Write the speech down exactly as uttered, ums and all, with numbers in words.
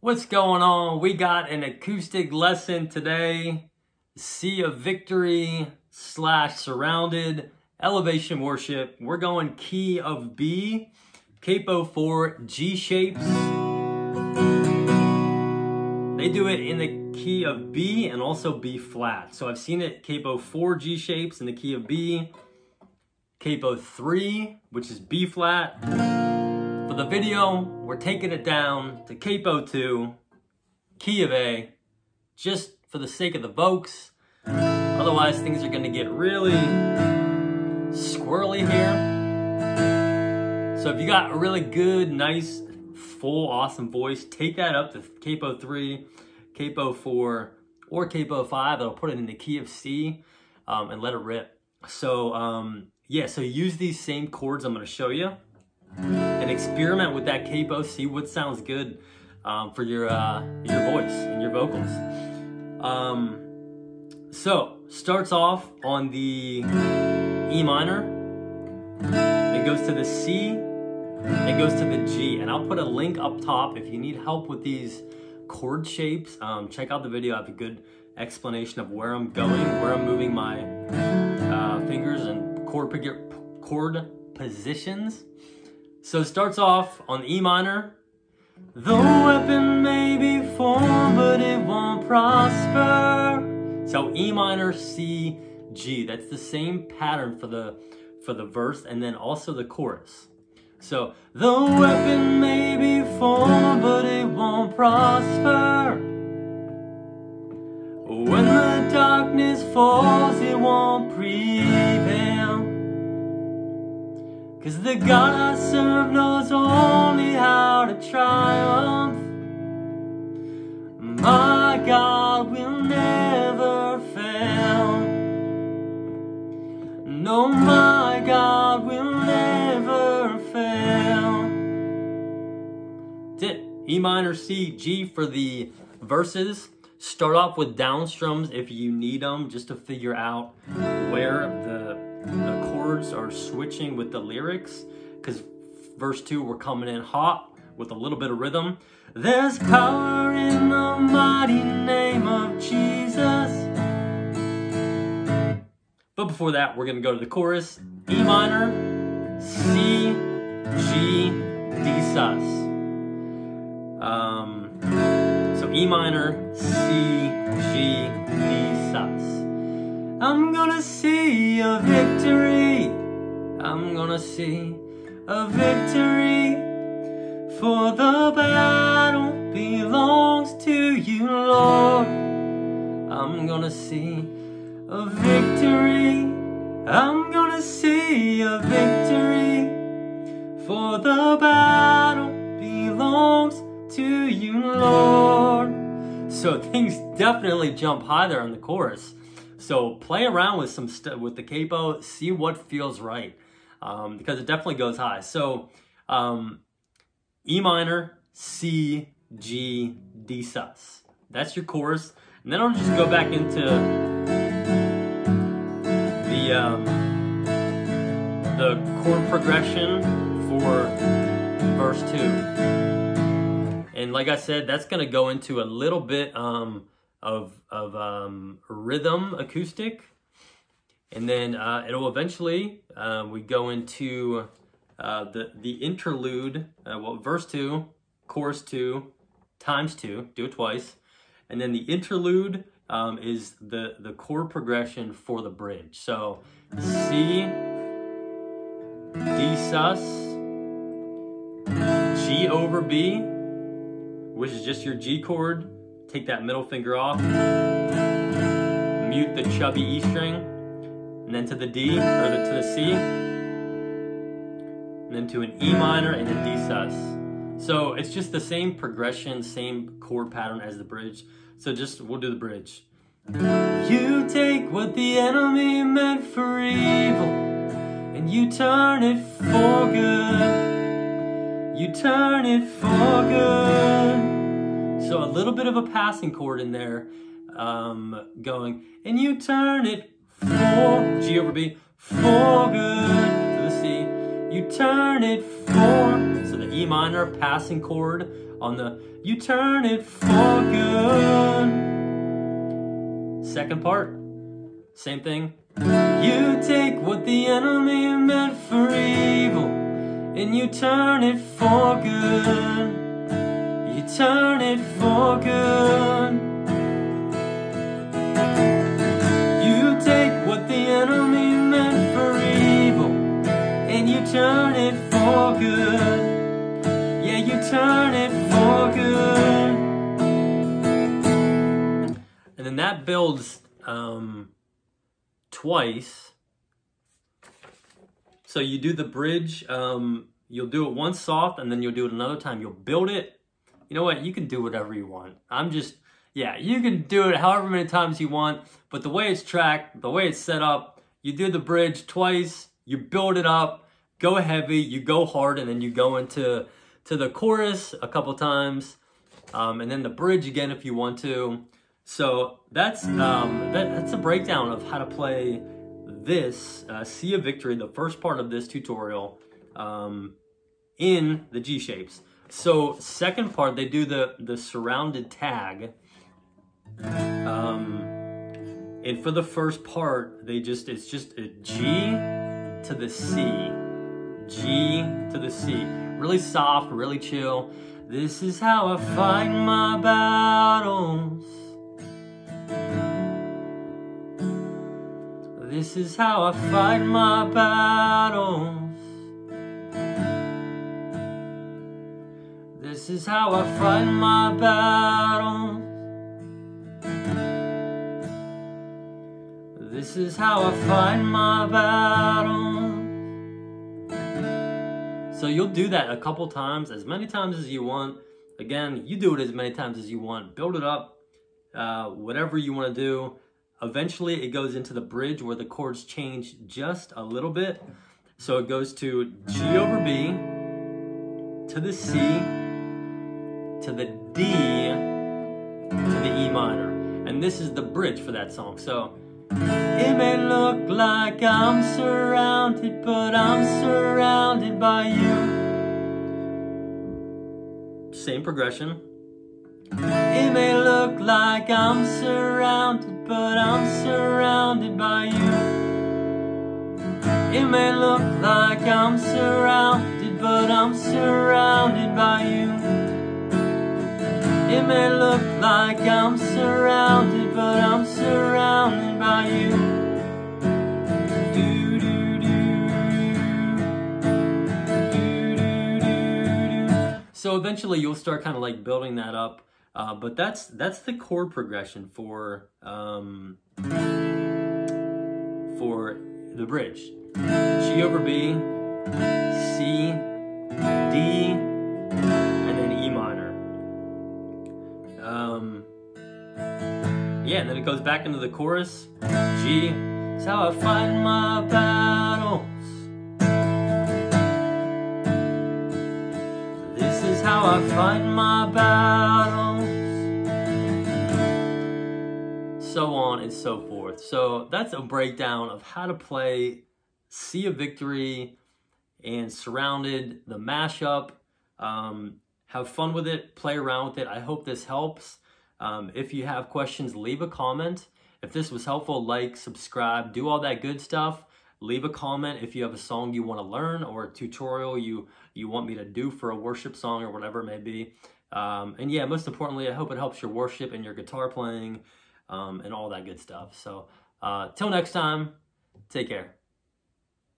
What's going on? We got an acoustic lesson today. See A Victory slash Surrounded Elevation Worship. We're going key of B, capo for G shapes. They do it in the key of B and also B flat. So I've seen it capo four G shapes in the key of B, capo three, which is B flat. For the video, we're taking it down to capo two, key of A, just for the sake of the vocals. Otherwise, things are gonna get really squirrely here. So if you got a really good, nice, full, awesome voice, take that up to capo three, capo four, or capo five. That'll put it in the key of C um, and let it rip. So um, yeah, so use these same chords I'm gonna show you. And experiment with that capo, see what sounds good um, for your uh, your voice and your vocals. Um, so, starts off on the E minor, it goes to the C, it goes to the G, and I'll put a link up top if you need help with these chord shapes. Um, check out the video, I have a good explanation of where I'm going, where I'm moving my uh, fingers and chord, chord positions. So it starts off on E minor. The weapon may be formed, but it won't prosper. So E minor, C, G. That's the same pattern for the for the verse and then also the chorus. So the weapon may be formed, but it won't prosper. When the darkness falls, it won't prevail. 'Cause the God I serve knows only how to triumph. My God will never fail. No, my God will never fail. That's it. E minor, C, G for the verses. Start off with down strums if you need them, just to figure out where the The chords are switching with the lyrics, because verse two, we're coming in hot with a little bit of rhythm. There's power in the mighty name of Jesus. But before that, we're going to go to the chorus. E minor, C, G, D sus. Um, so E minor, C, G, D sus. I'm gonna see a victory. I'm gonna see a victory. For the battle belongs to you, Lord. I'm gonna see a victory. I'm gonna see a victory. For the battle belongs to you, Lord. So things definitely jump high there on the chorus. So play around with some st with the capo, see what feels right, um, because it definitely goes high. So um, E minor, C, G, D sus. That's your chorus, and then I'll just go back into the um, the chord progression for verse two. And like I said, that's gonna go into a little bit. Um, of of um, rhythm acoustic, and then uh, it'll eventually uh, we go into uh, the the interlude, uh, well, verse two, chorus two, times two, do it twice, and then the interlude um, is the the chord progression for the bridge. So C, D sus, G over B, which is just your G chord. Take that middle finger off, mute the chubby E string, and then to the D, or the, to the C, and then to an E minor and a D sus. So it's just the same progression, same chord pattern as the bridge. So just, we'll do the bridge. You take what the enemy meant for evil, and you turn it for good. You turn it for good. So a little bit of a passing chord in there, um, going, and you turn it for, G over B, for good, to the C. You turn it for, so the E minor passing chord on the "You turn it for good." Second part, same thing. You take what the enemy meant for evil, and you turn it for good. You turn it for good. You take what the enemy meant for evil, and you turn it for good. Yeah, you turn it for good. And then that builds um, twice. So you do the bridge, um, you'll do it once soft, and then you'll do it another time. You'll build it. You know what? You can do whatever you want. I'm just, yeah, you can do it however many times you want, but the way it's tracked, the way it's set up, you do the bridge twice, you build it up, go heavy, you go hard, and then you go into to the chorus a couple times, um, and then the bridge again if you want to. So that's, um, that, that's a breakdown of how to play this, uh, See A Victory, the first part of this tutorial, um, in the G shapes. So second part, they do the, the surrounded tag. Um, and for the first part, they just, it's just a G to the C. G to the C. Really soft, really chill. This is how I fight my battles. This is how I fight my battles. This is how I fight my battles. This is how I fight my battles. So you'll do that a couple times, as many times as you want. Again, you do it as many times as you want. Build it up, uh, whatever you want to do. Eventually it goes into the bridge where the chords change just a little bit. So it goes to G over B, to the C, to the D, to the E minor. And this is the bridge for that song. So, it may look like I'm surrounded, but I'm surrounded by you. Same progression. It may look like I'm surrounded, but I'm surrounded by you. It may look like I'm surrounded, but I'm surrounded by you. It may look like I'm surrounded, but I'm surrounded by you. Do, do, do, do, do, do. So eventually you'll start kind of like building that up, uh, but that's that's the chord progression for um, for the bridge: G over B, C, D, and then E minor. Um, yeah, and then it goes back into the chorus. G is how I fight my battles. This is how I fight my battles. So on and so forth. So that's a breakdown of how to play See A Victory and Surrounded, the mashup. Um, Have fun with it, play around with it. I hope this helps. Um, if you have questions, leave a comment. If this was helpful, like, subscribe, do all that good stuff. Leave a comment if you have a song you want to learn or a tutorial you, you want me to do for a worship song or whatever it may be. Um, and yeah, most importantly, I hope it helps your worship and your guitar playing um, and all that good stuff. So uh, till next time, take care.